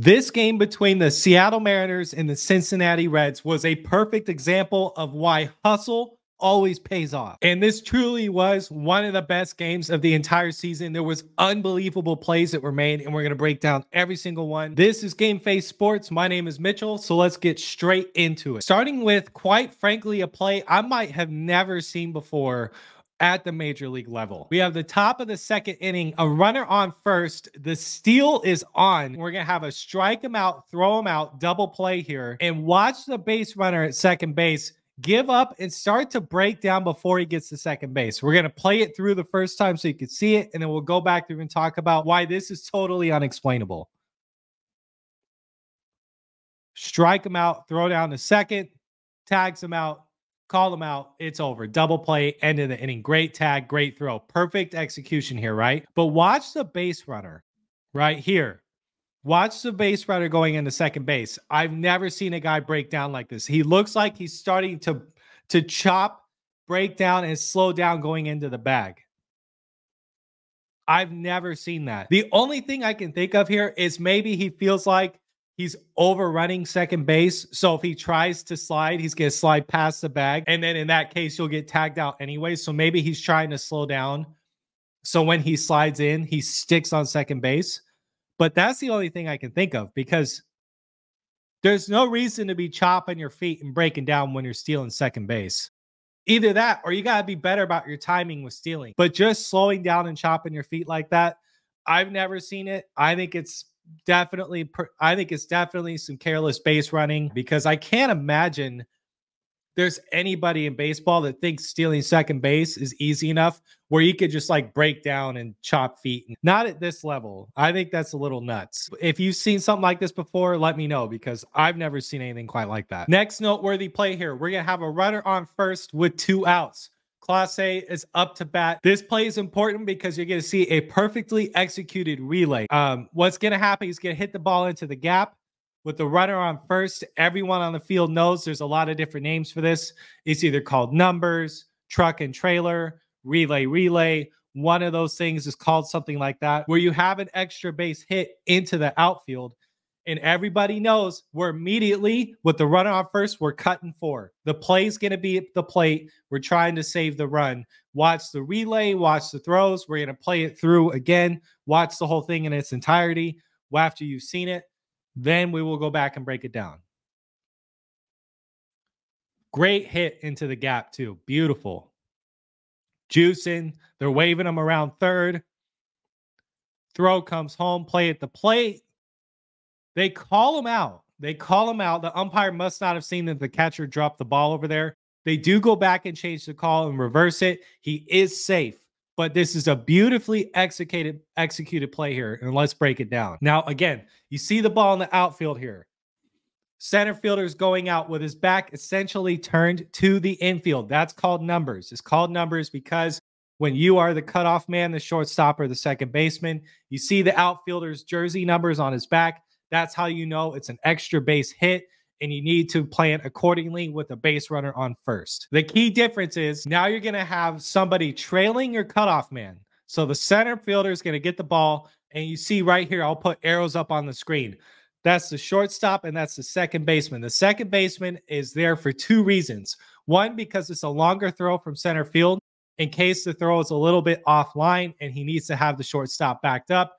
This game between the Seattle Mariners and the Cincinnati Reds was a perfect example of why hustle always pays off. And this truly was one of the best games of the entire season. There was unbelievable plays that were made, and we're going to break down every single one. This is Game Face Sports. My name is Mitchell, so let's get straight into it. Starting with, quite frankly, a play I might have never seen before at the major league level. We have the top of the second inning, a runner on first, the steal is on. We're gonna have a strike him out, throw him out, double play here, and watch the base runner at second base give up and start to break down before he gets to second base. We're gonna play it through the first time so you can see it, and then we'll go back through and talk about why this is totally unexplainable. Strike him out, throw down to second, tags him out, call them out. It's over. Double play, end of the inning. Great tag, great throw. Perfect execution here, right? But watch the base runner right here. Watch the base runner going into second base. I've never seen a guy break down like this. He looks like he's starting to chop, break down, and slow down going into the bag. I've never seen that. The only thing I can think of here is maybe he feels like he's overrunning second base, so if he tries to slide, he's going to slide past the bag, and then in that case, you'll get tagged out anyway, so maybe he's trying to slow down, so when he slides in, he sticks on second base, but that's the only thing I can think of, because there's no reason to be chopping your feet and breaking down when you're stealing second base. Either that, or you got to be better about your timing with stealing, but just slowing down and chopping your feet like that, I've never seen it. I think it's definitely some careless base running, because I can't imagine there's anybody in baseball that thinks stealing second base is easy enough where you could just like break down and chop feet. Not at this level. I think that's a little nuts. If you've seen something like this before, let me know, because I've never seen anything quite like that. Next noteworthy play here. We're going to have a runner on first with 2 outs. Class A is up to bat. This play is important because you're going to see a perfectly executed relay. What's going to happen is going to hit the ball into the gap with the runner on first. Everyone on the field knows there's a lot of different names for this. It's either called numbers, truck and trailer, relay. One of those things is called something like that, where you have an extra base hit into the outfield. And everybody knows we're immediately, with the runner on first, we're cutting for. The play's going to be at the plate. We're trying to save the run. Watch the relay. Watch the throws. We're going to play it through again. Watch the whole thing in its entirety. After you've seen it, then we will go back and break it down. Great hit into the gap, too. Beautiful. Juicing. They're waving them around third. Throw comes home. Play at the plate. They call him out. The umpire must not have seen that the catcher dropped the ball over there. They do go back and change the call and reverse it. He is safe, but this is a beautifully executed play here, and let's break it down. Now, again, you see the ball in the outfield here. Center fielder's going out with his back essentially turned to the infield. That's called numbers. It's called numbers because when you are the cutoff man, the shortstop, or the second baseman, you see the outfielder's jersey numbers on his back. That's how you know it's an extra base hit, and you need to plan accordingly with a base runner on first. The key difference is now you're going to have somebody trailing your cutoff man. So the center fielder is going to get the ball, and you see right here, I'll put arrows up on the screen. That's the shortstop, and that's the second baseman. The second baseman is there for 2 reasons. One, because it's a longer throw from center field in case the throw is a little bit offline, and he needs to have the shortstop backed up.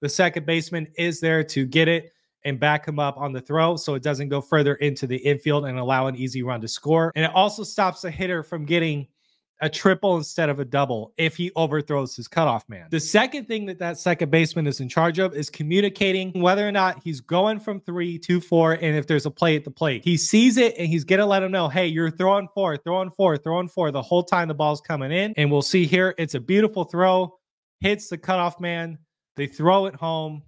The second baseman is there to get it and back him up on the throw so it doesn't go further into the infield and allow an easy run to score. And it also stops the hitter from getting a triple instead of a double if he overthrows his cutoff man. The second thing that second baseman is in charge of is communicating whether or not he's going from 3 to 4, and if there's a play at the plate. He sees it, and he's going to let him know, hey, you're throwing four the whole time the ball's coming in. And we'll see here, it's a beautiful throw, hits the cutoff man. They throw it home.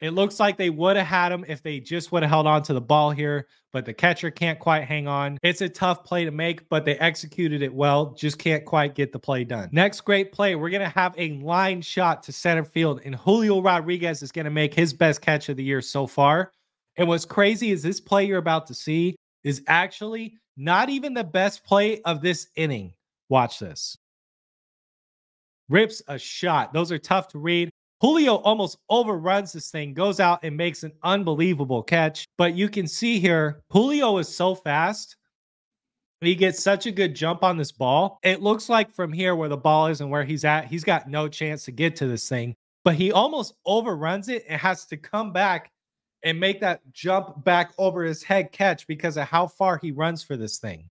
It looks like they would have had him if they just would have held on to the ball here, but the catcher can't quite hang on. It's a tough play to make, but they executed it well. Just can't quite get the play done. Next great play, we're going to have a line shot to center field, and Julio Rodriguez is going to make his best catch of the year so far. And what's crazy is this play you're about to see is actually not even the best play of this inning. Watch this. Rips a shot. Those are tough to read. Julio almost overruns this thing, goes out and makes an unbelievable catch. But you can see here, Julio is so fast. He gets such a good jump on this ball. It looks like from here where the ball is and where he's at, he's got no chance to get to this thing. But he almost overruns it and has to come back and make that jump back over his head catch because of how far he runs for this thing.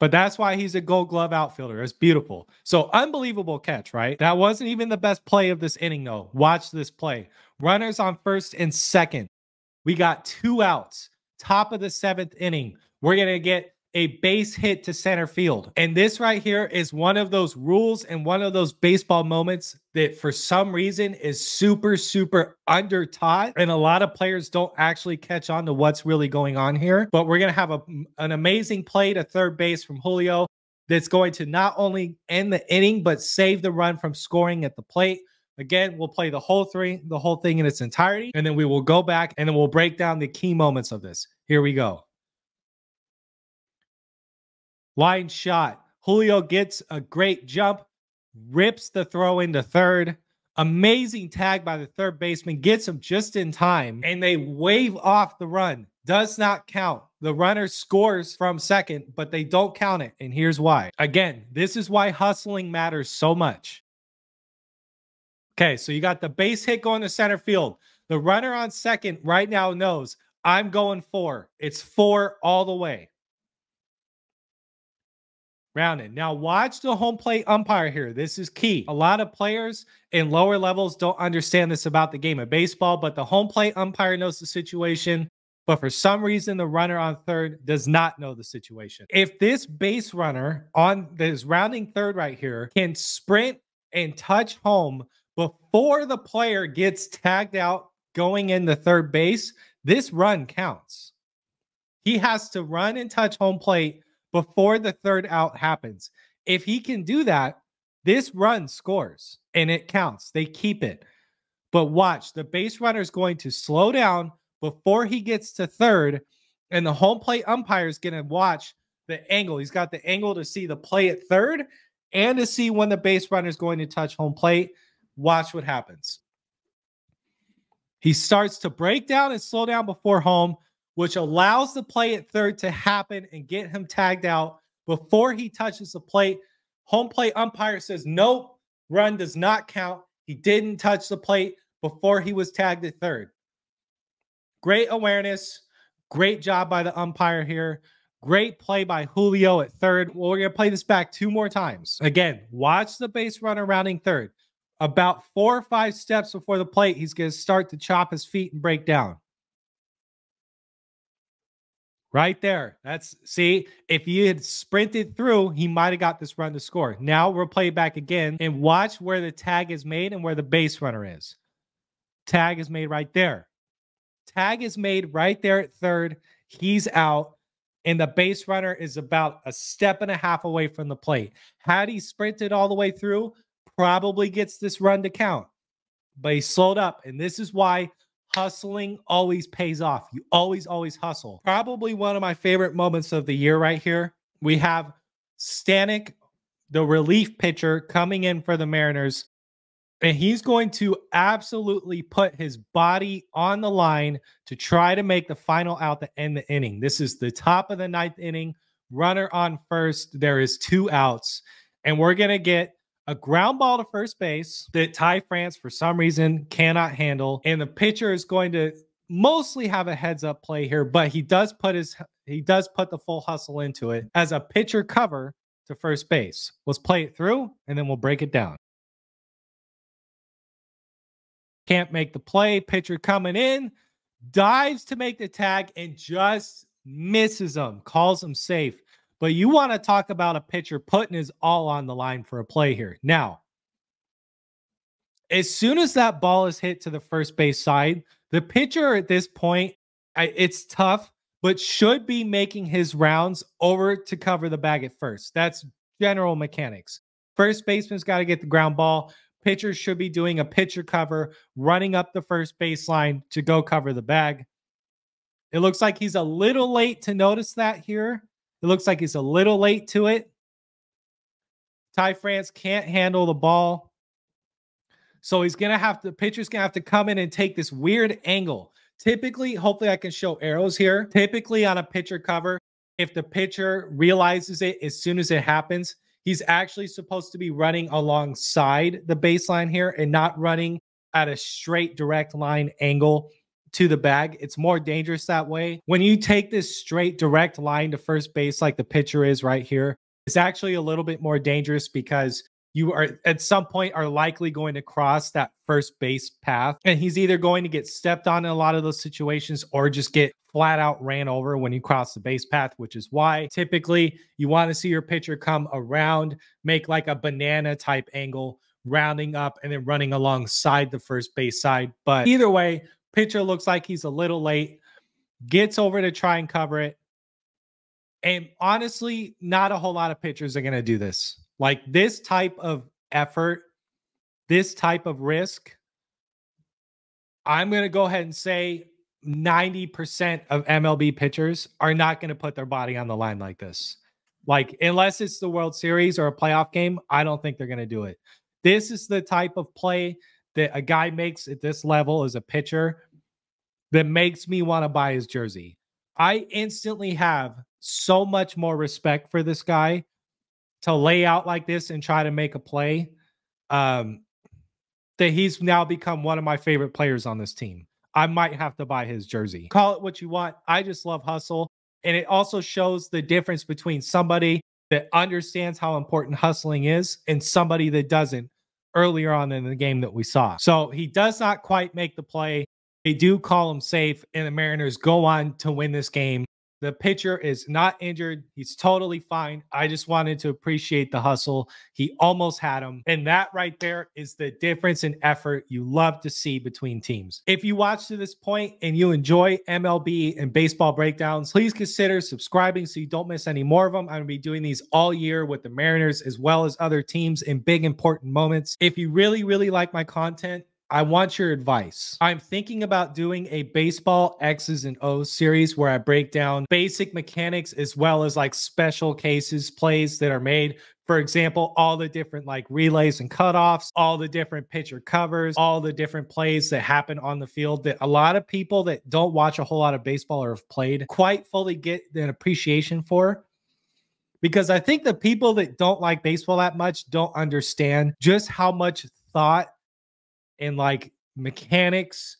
But that's why he's a Gold Glove outfielder. It's beautiful. So unbelievable catch, right? That wasn't even the best play of this inning, though. Watch this play. Runners on first and second. We got 2 outs. Top of the 7th inning. We're going to get a base hit to center field. And this right here is one of those rules and one of those baseball moments that for some reason is super, super undertaught. And a lot of players don't actually catch on to what's really going on here. But we're going to have an amazing play to third base from Julio that's going to not only end the inning, but save the run from scoring at the plate. Again, we'll play the whole thing in its entirety. And then we will go back and then we'll break down the key moments of this. Here we go. Line shot. Julio gets a great jump, rips the throw into third. Amazing tag by the third baseman, gets him just in time, and they wave off the run. Does not count. The runner scores from second, but they don't count it, and here's why. Again, this is why hustling matters so much. Okay, so you got the base hit going to center field. The runner on second right now knows, I'm going 4. It's 4 all the way. Rounded. Now watch the home plate umpire here. This is key. A lot of players in lower levels don't understand this about the game of baseball, but the home plate umpire knows the situation. But for some reason, the runner on third does not know the situation. If this base runner on this rounding third right here can sprint and touch home before the player gets tagged out going into third base, this run counts. He has to run and touch home plate before the third out happens. If he can do that, this run scores and it counts. They keep it. But watch, the base runner is going to slow down before he gets to third, and the home plate umpire is going to watch the angle. He's got the angle to see the play at third and to see when the base runner is going to touch home plate. Watch what happens. He starts to break down and slow down before home, which allows the play at third to happen and get him tagged out before he touches the plate. Home plate umpire says, nope, run does not count. He didn't touch the plate before he was tagged at third. Great awareness. Great job by the umpire here. Great play by Julio at third. Well, we're going to play this back 2 more times. Again, watch the base runner rounding third. About 4 or 5 steps before the plate, he's going to start to chop his feet and break down. Right there. That's, see, if he had sprinted through, he might have got this run to score. Now we'll play back again and watch where the tag is made and where the base runner is. Tag is made right there. Tag is made right there at third. He's out, and the base runner is about 1.5 steps away from the plate. Had he sprinted all the way through, probably gets this run to count. But he slowed up, and this is why hustling always pays off. You always hustle. Probably one of my favorite moments of the year right here. We have Stanek, the relief pitcher, coming in for the Mariners, and he's going to absolutely put his body on the line to try to make the final out to end the inning. This is the top of the 9th inning. Runner on first. There is 2 outs, and we're going to get a ground ball to first base that Ty France, for some reason, cannot handle. And the pitcher is going to mostly have a heads-up play here, but he does put the full hustle into it as a pitcher cover to first base. Let's play it through, and then we'll break it down. Can't make the play. Pitcher coming in, dives to make the tag, and just misses him, calls him safe. But you want to talk about a pitcher putting his all on the line for a play here. Now, as soon as that ball is hit to the first base side, the pitcher at this point, it's tough, but should be making his rounds over to cover the bag at first. That's general mechanics. First baseman's got to get the ground ball. Pitcher should be doing a pitcher cover, running up the first baseline to go cover the bag. It looks like he's a little late to notice that here. It looks like he's a little late to it. Ty France can't handle the ball. So he's going to have to, the pitcher's going to have to come in and take this weird angle. Typically, hopefully I can show arrows here. Typically on a pitcher cover, if the pitcher realizes it as soon as it happens, he's actually supposed to be running alongside the baseline here and not running at a straight direct line angle to the bag. It's more dangerous that way. When you take this straight direct line to first base like the pitcher is right here, it's actually a little bit more dangerous because you are at some point are likely going to cross that first base path. And he's either going to get stepped on in a lot of those situations or just get flat out ran over when you cross the base path, which is why typically you want to see your pitcher come around, make like a banana type angle, rounding up and then running alongside the first base side. But either way, pitcher looks like he's a little late, gets over to try and cover it. And honestly, not a whole lot of pitchers are going to do this. Like this type of effort, this type of risk, I'm going to go ahead and say 90% of MLB pitchers are not going to put their body on the line like this. Like unless it's the World Series or a playoff game, I don't think they're going to do it. This is the type of play that a guy makes at this level as a pitcher that makes me want to buy his jersey. I instantly have so much more respect for this guy to lay out like this and try to make a play that he's now become one of my favorite players on this team. I might have to buy his jersey. Call it what you want. I just love hustle. And it also shows the difference between somebody that understands how important hustling is and somebody that doesn't earlier on in the game that we saw. So he does not quite make the play. They do call him safe, and the Mariners go on to win this game. The pitcher is not injured. He's totally fine. I just wanted to appreciate the hustle. He almost had him. And that right there is the difference in effort you love to see between teams. If you watch to this point and you enjoy MLB and baseball breakdowns, please consider subscribing so you don't miss any more of them. I'm going to be doing these all year with the Mariners as well as other teams in big, important moments. If you really, really like my content, I want your advice. I'm thinking about doing a baseball X's and O's series where I break down basic mechanics as well as like special cases, plays that are made. For example, all the different like relays and cutoffs, all the different pitcher covers, all the different plays that happen on the field that a lot of people that don't watch a whole lot of baseball or have played quite fully get an appreciation for. Because I think the people that don't like baseball that much don't understand just how much thought and like mechanics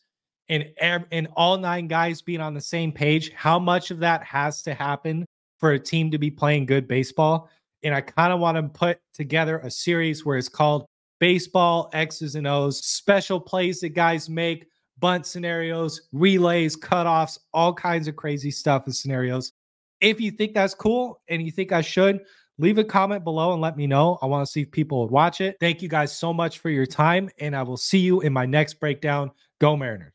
and all nine guys being on the same page, how much of that has to happen for a team to be playing good baseball. And I kind of want to put together a series where it's called Baseball X's and O's, special plays that guys make, bunt scenarios, relays, cutoffs, all kinds of crazy stuff and scenarios. If you think that's cool and you think I should, leave a comment below and let me know. I want to see if people would watch it. Thank you guys so much for your time, and I will see you in my next breakdown. Go Mariners.